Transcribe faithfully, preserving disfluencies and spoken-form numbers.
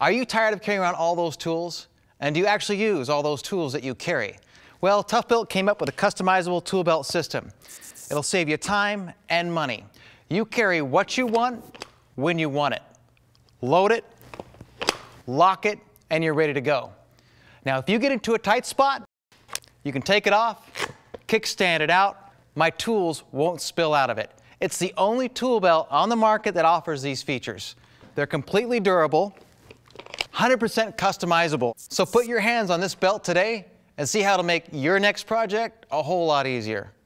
Are you tired of carrying around all those tools? And do you actually use all those tools that you carry? Well, ToughBuilt came up with a customizable tool belt system. It'll save you time and money. You carry what you want when you want it. Load it, lock it, and you're ready to go. Now, if you get into a tight spot, you can take it off, kickstand it out. My tools won't spill out of it. It's the only tool belt on the market that offers these features. They're completely durable, one hundred percent customizable. So put your hands on this belt today and see how to make your next project a whole lot easier.